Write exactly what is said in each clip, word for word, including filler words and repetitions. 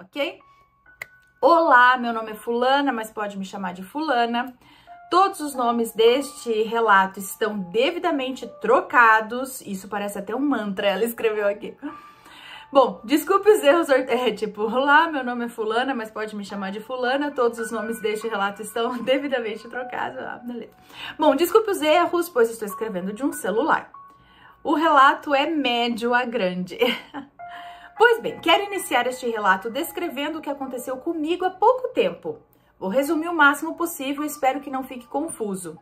ok? Olá, meu nome é fulana, mas pode me chamar de fulana. Todos os nomes deste relato estão devidamente trocados. Isso parece até um mantra, ela escreveu aqui. Bom, desculpe os erros, é tipo, olá, meu nome é fulana, mas pode me chamar de fulana, todos os nomes deste relato estão devidamente trocados. Ah, beleza. Bom, desculpe os erros, pois estou escrevendo de um celular. O relato é médio a grande. Pois bem, quero iniciar este relato descrevendo o que aconteceu comigo há pouco tempo. Vou resumir o máximo possível e espero que não fique confuso.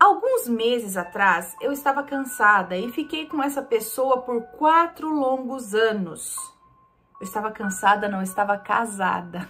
Alguns meses atrás, eu estava cansada e fiquei com essa pessoa por quatro longos anos. Eu estava cansada, não estava casada.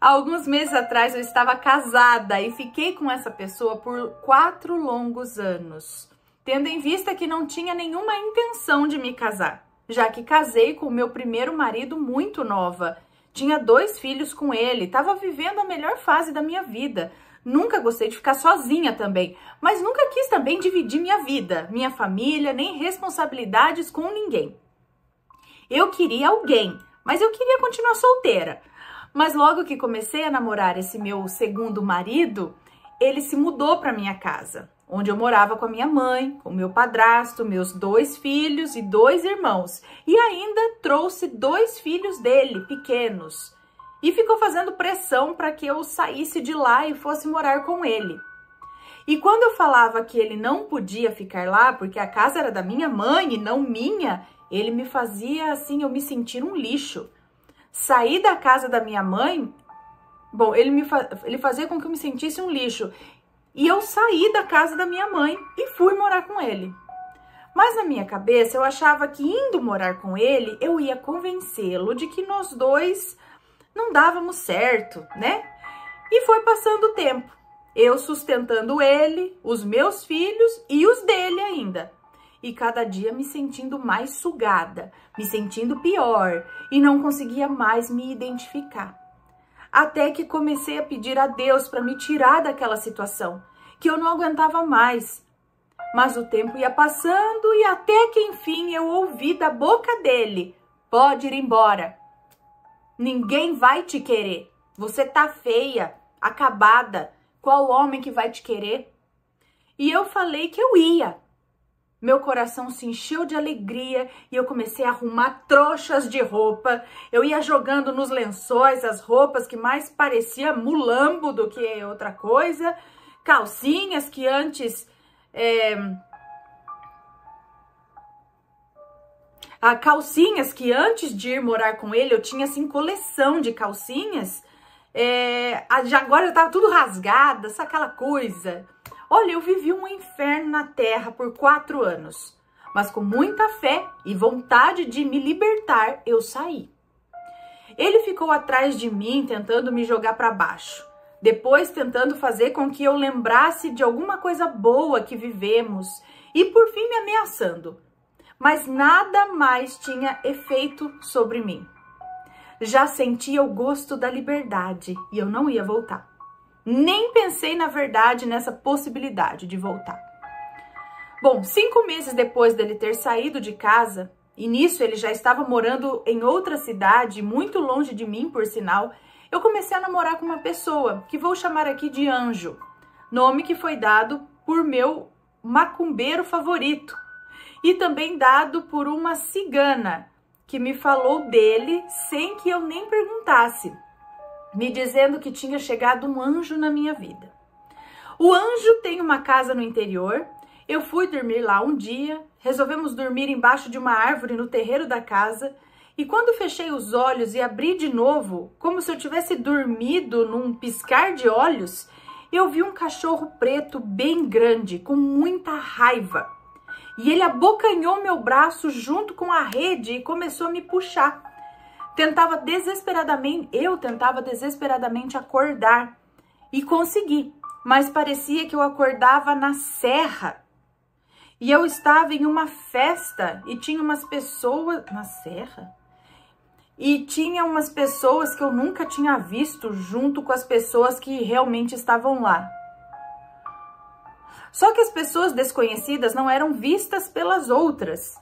Alguns meses atrás, eu estava casada e fiquei com essa pessoa por quatro longos anos, tendo em vista que não tinha nenhuma intenção de me casar, já que casei com o meu primeiro marido muito nova. Tinha dois filhos com ele, estava vivendo a melhor fase da minha vida. Nunca gostei de ficar sozinha também, mas nunca quis também dividir minha vida, minha família, nem responsabilidades com ninguém. Eu queria alguém, mas eu queria continuar solteira. Mas logo que comecei a namorar esse meu segundo marido, ele se mudou para minha casa, onde eu morava com a minha mãe, com meu padrasto, meus dois filhos e dois irmãos. E ainda trouxe dois filhos dele, pequenos. E ficou fazendo pressão para que eu saísse de lá e fosse morar com ele. E quando eu falava que ele não podia ficar lá, porque a casa era da minha mãe e não minha, ele me fazia assim, eu me sentir um lixo. Sair da casa da minha mãe, bom, ele, me fa- ele fazia com que eu me sentisse um lixo. E eu saí da casa da minha mãe e fui morar com ele. Mas na minha cabeça eu achava que indo morar com ele, eu ia convencê-lo de que nós dois não dávamos certo, né? E foi passando o tempo, eu sustentando ele, os meus filhos e os dele ainda. E cada dia me sentindo mais sugada, me sentindo pior e não conseguia mais me identificar. Até que comecei a pedir a Deus para me tirar daquela situação, que eu não aguentava mais. Mas o tempo ia passando e até que enfim eu ouvi da boca dele, pode ir embora. Ninguém vai te querer. Você tá feia, acabada. Qual homem que vai te querer? E eu falei que eu ia. Meu coração se encheu de alegria e eu comecei a arrumar trouxas de roupa. Eu ia jogando nos lençóis as roupas que mais parecia mulambo do que outra coisa. Calcinhas que antes... É... Ah, calcinhas que antes de ir morar com ele, eu tinha assim coleção de calcinhas, é, já agora eu tava tudo rasgada, sabe aquela coisa? Olha, eu vivi um inferno na terra por quatro anos, mas com muita fé e vontade de me libertar, eu saí. Ele ficou atrás de mim tentando me jogar para baixo, depois tentando fazer com que eu lembrasse de alguma coisa boa que vivemos e por fim me ameaçando. Mas nada mais tinha efeito sobre mim. Já sentia o gosto da liberdade e eu não ia voltar. Nem pensei, na verdade, nessa possibilidade de voltar. Bom, cinco meses depois dele ter saído de casa, e nisso ele já estava morando em outra cidade, muito longe de mim, por sinal, eu comecei a namorar com uma pessoa, que vou chamar aqui de Anjo, nome que foi dado por meu macumbeiro favorito, e também dado por uma cigana, que me falou dele sem que eu nem perguntasse, me dizendo que tinha chegado um anjo na minha vida. O anjo tem uma casa no interior, eu fui dormir lá um dia, resolvemos dormir embaixo de uma árvore no terreiro da casa, e quando fechei os olhos e abri de novo, como se eu tivesse dormido num piscar de olhos, eu vi um cachorro preto bem grande, com muita raiva. E ele abocanhou meu braço junto com a rede e começou a me puxar. Tentava desesperadamente, eu tentava desesperadamente acordar e consegui, mas parecia que eu acordava na serra. E eu estava em uma festa e tinha umas pessoas na serra. E tinha umas pessoas que eu nunca tinha visto junto com as pessoas que realmente estavam lá. Só que as pessoas desconhecidas não eram vistas pelas outras.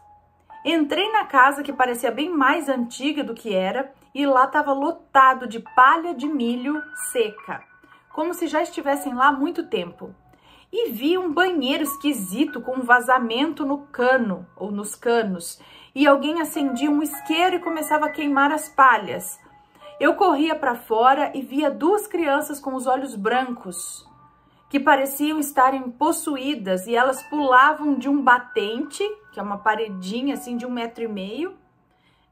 Entrei na casa, que parecia bem mais antiga do que era, e lá estava lotado de palha de milho seca, como se já estivessem lá há muito tempo. E vi um banheiro esquisito com um vazamento no cano, ou nos canos, e alguém acendia um isqueiro e começava a queimar as palhas. Eu corria para fora e via duas crianças com os olhos brancos, que pareciam estarem possuídas, e elas pulavam de um batente, que é uma paredinha assim de um metro e meio,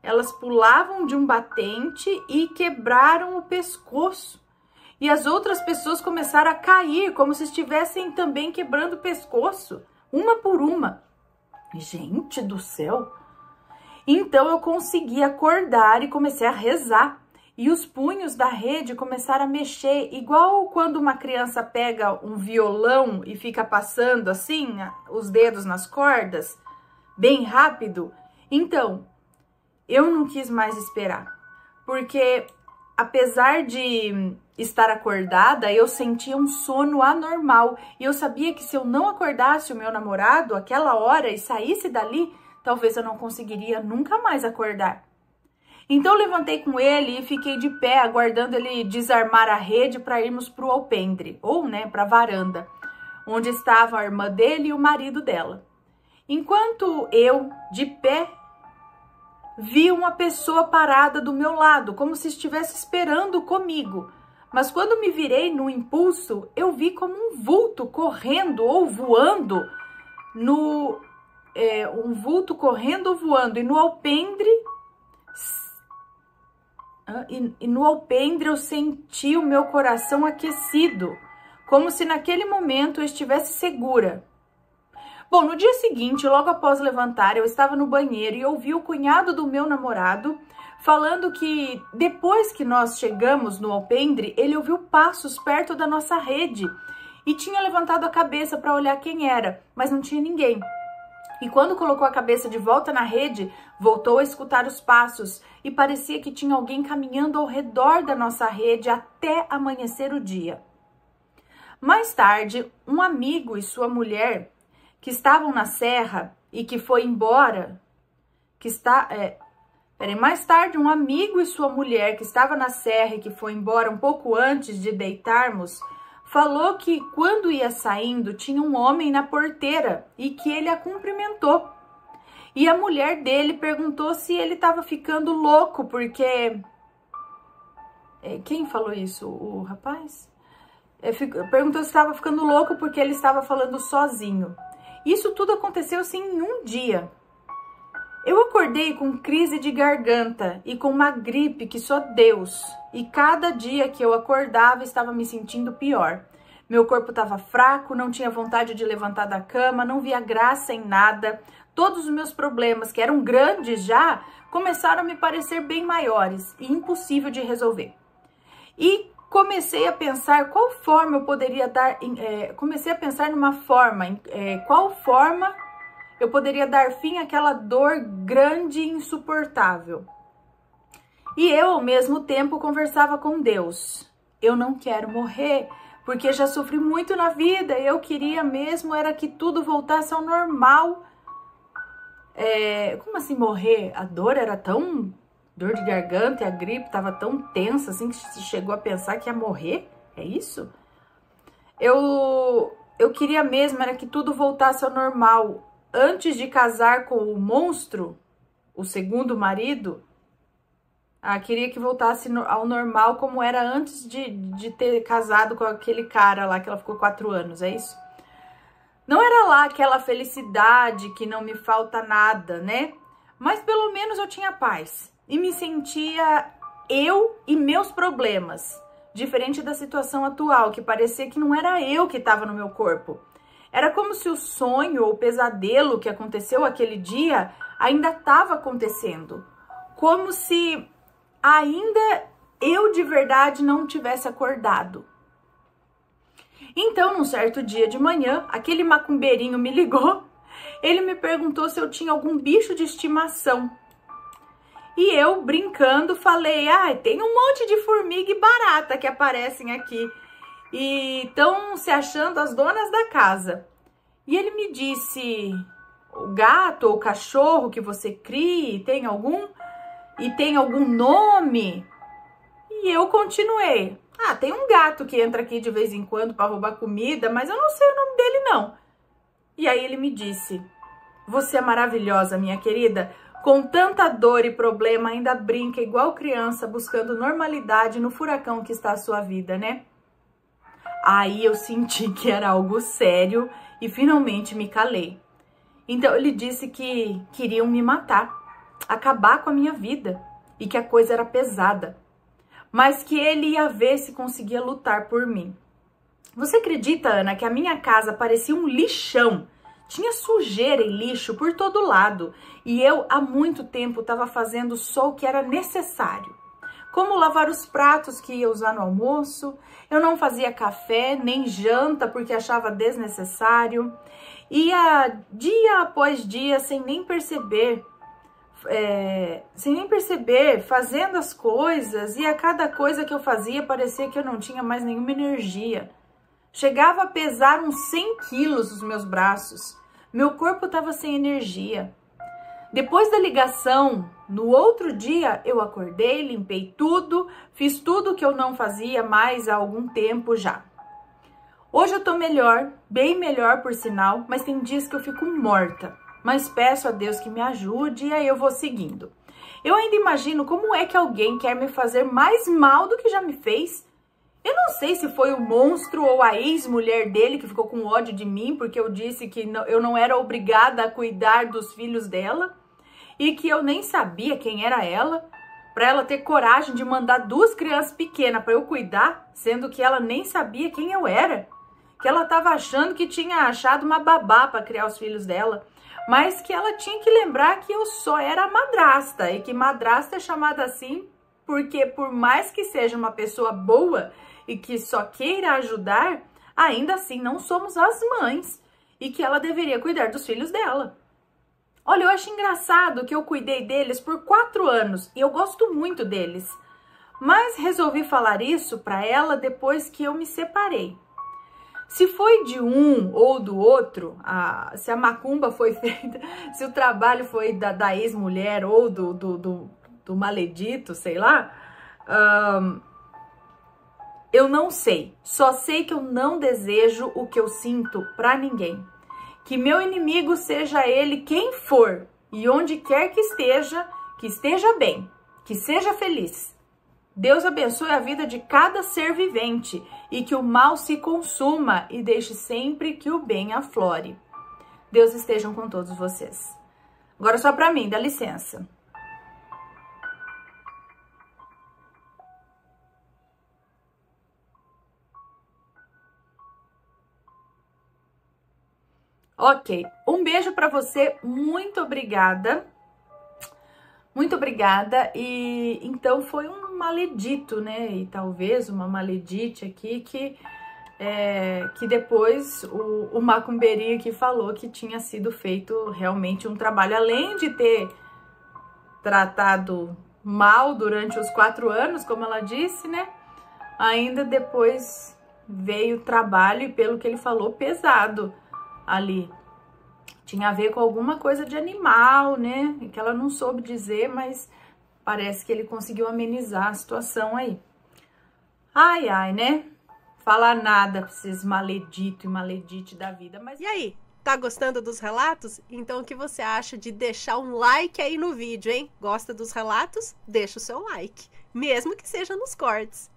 elas pulavam de um batente e quebraram o pescoço. E as outras pessoas começaram a cair, como se estivessem também quebrando o pescoço, uma por uma. Gente do céu! Então eu consegui acordar e comecei a rezar. E os punhos da rede começaram a mexer, igual quando uma criança pega um violão e fica passando assim, os dedos nas cordas, bem rápido. Então, eu não quis mais esperar, porque apesar de estar acordada, eu sentia um sono anormal. E eu sabia que se eu não acordasse o meu namorado aquela hora e saísse dali, talvez eu não conseguiria nunca mais acordar. Então levantei com ele e fiquei de pé, aguardando ele desarmar a rede para irmos para o alpendre, ou né, para a varanda, onde estava a irmã dele e o marido dela. Enquanto eu, de pé, vi uma pessoa parada do meu lado, como se estivesse esperando comigo. Mas quando me virei no impulso, eu vi como um vulto correndo ou voando, no, é, um vulto correndo ou voando, e no alpendre... E, e no alpendre eu senti o meu coração aquecido, como se naquele momento eu estivesse segura. Bom, no dia seguinte, logo após levantar, eu estava no banheiro e ouvi o cunhado do meu namorado falando que depois que nós chegamos no alpendre, ele ouviu passos perto da nossa rede e tinha levantado a cabeça para olhar quem era, mas não tinha ninguém. E quando colocou a cabeça de volta na rede, voltou a escutar os passos e parecia que tinha alguém caminhando ao redor da nossa rede até amanhecer o dia. Mais tarde, um amigo e sua mulher, que estavam na serra e que foi embora, que está, é, peraí, mais tarde, um amigo e sua mulher que estava na serra e que foi embora um pouco antes de deitarmos, falou que quando ia saindo tinha um homem na porteira e que ele a cumprimentou. E a mulher dele perguntou se ele estava ficando louco, porque... Quem falou isso? O rapaz? Perguntou se estava ficando louco porque ele estava falando sozinho. Isso tudo aconteceu assim em um dia. Eu acordei com crise de garganta e com uma gripe que só Deus. E cada dia que eu acordava, estava me sentindo pior. Meu corpo estava fraco, não tinha vontade de levantar da cama, não via graça em nada. Todos os meus problemas, que eram grandes já, começaram a me parecer bem maiores e impossível de resolver. E comecei a pensar qual forma eu poderia dar... É, comecei a pensar numa forma, é, qual forma... eu poderia dar fim àquela dor grande e insuportável. E eu, ao mesmo tempo, conversava com Deus. Eu não quero morrer, porque já sofri muito na vida. Eu queria mesmo era que tudo voltasse ao normal. É, como assim morrer? A dor era tão... dor de garganta e a gripe estava tão tensa, assim, que se chegou a pensar que ia morrer. É isso? Eu, eu queria mesmo era que tudo voltasse ao normal. Antes de casar com o monstro, o segundo marido, ah, queria que voltasse ao normal como era antes de, de ter casado com aquele cara lá, que ela ficou quatro anos, é isso? Não era lá aquela felicidade que não me falta nada, né? Mas pelo menos eu tinha paz e me sentia eu e meus problemas, diferente da situação atual, que parecia que não era eu que estava no meu corpo. Era como se o sonho ou pesadelo que aconteceu aquele dia ainda estava acontecendo. Como se ainda eu de verdade não tivesse acordado. Então, num certo dia de manhã, aquele macumbeirinho me ligou. Ele me perguntou se eu tinha algum bicho de estimação. E eu, brincando, falei: "Ah, tem um monte de formiga e barata que aparecem aqui. E estão se achando as donas da casa." E ele me disse: o gato ou cachorro que você crie tem algum e tem algum nome? E eu continuei. Ah, tem um gato que entra aqui de vez em quando para roubar comida, mas eu não sei o nome dele, não. E aí ele me disse: você é maravilhosa, minha querida. Com tanta dor e problema, ainda brinca igual criança, buscando normalidade no furacão que está a sua vida, né? Aí eu senti que era algo sério e finalmente me calei. Então ele disse que queriam me matar, acabar com a minha vida e que a coisa era pesada, mas que ele ia ver se conseguia lutar por mim. Você acredita, Ana, que a minha casa parecia um lixão? Tinha sujeira e lixo por todo lado, e eu há muito tempo estava fazendo só o que era necessário. Como lavar os pratos que ia usar no almoço, eu não fazia café nem janta porque achava desnecessário, ia dia após dia sem nem perceber, é, sem nem perceber, fazendo as coisas, e a cada coisa que eu fazia parecia que eu não tinha mais nenhuma energia. Chegava a pesar uns cem quilos os meus braços. Meu corpo estava sem energia. Depois da ligação, no outro dia, eu acordei, limpei tudo, fiz tudo que eu não fazia mais há algum tempo já. Hoje eu tô melhor, bem melhor por sinal, mas tem dias que eu fico morta. Mas peço a Deus que me ajude e aí eu vou seguindo. Eu ainda imagino como é que alguém quer me fazer mais mal do que já me fez. Eu não sei se foi o monstro ou a ex-mulher dele que ficou com ódio de mim, porque eu disse que eu não era obrigada a cuidar dos filhos dela e que eu nem sabia quem era ela, para ela ter coragem de mandar duas crianças pequenas para eu cuidar, sendo que ela nem sabia quem eu era, que ela estava achando que tinha achado uma babá para criar os filhos dela, mas que ela tinha que lembrar que eu só era madrasta e que madrasta é chamada assim porque por mais que seja uma pessoa boa e que só queira ajudar, ainda assim não somos as mães e que ela deveria cuidar dos filhos dela. Olha, eu acho engraçado que eu cuidei deles por quatro anos e eu gosto muito deles, mas resolvi falar isso para ela depois que eu me separei. Se foi de um ou do outro, a, se a macumba foi feita, se o trabalho foi da, da ex-mulher ou do, do, do, do maledito, sei lá, um, eu não sei, só sei que eu não desejo o que eu sinto para ninguém. Que meu inimigo seja ele quem for e onde quer que esteja, que esteja bem, que seja feliz. Deus abençoe a vida de cada ser vivente e que o mal se consuma e deixe sempre que o bem aflore. Deus estejam com todos vocês. Agora só para mim, dá licença. Ok, um beijo para você, muito obrigada, muito obrigada, e então foi um maledito, né, e talvez uma maledite aqui que, é, que depois o, o macumberinho aqui falou que tinha sido feito realmente um trabalho, além de ter tratado mal durante os quatro anos, como ela disse, né, ainda depois veio o trabalho e pelo que ele falou, pesado. Ali tinha a ver com alguma coisa de animal, né? Que ela não soube dizer, mas parece que ele conseguiu amenizar a situação aí. Ai, ai, né? Falar nada pra vocês maledito e maledite da vida. Mas... E aí, tá gostando dos relatos? Então o que você acha de deixar um like aí no vídeo, hein? Gosta dos relatos? Deixa o seu like, mesmo que seja nos cortes.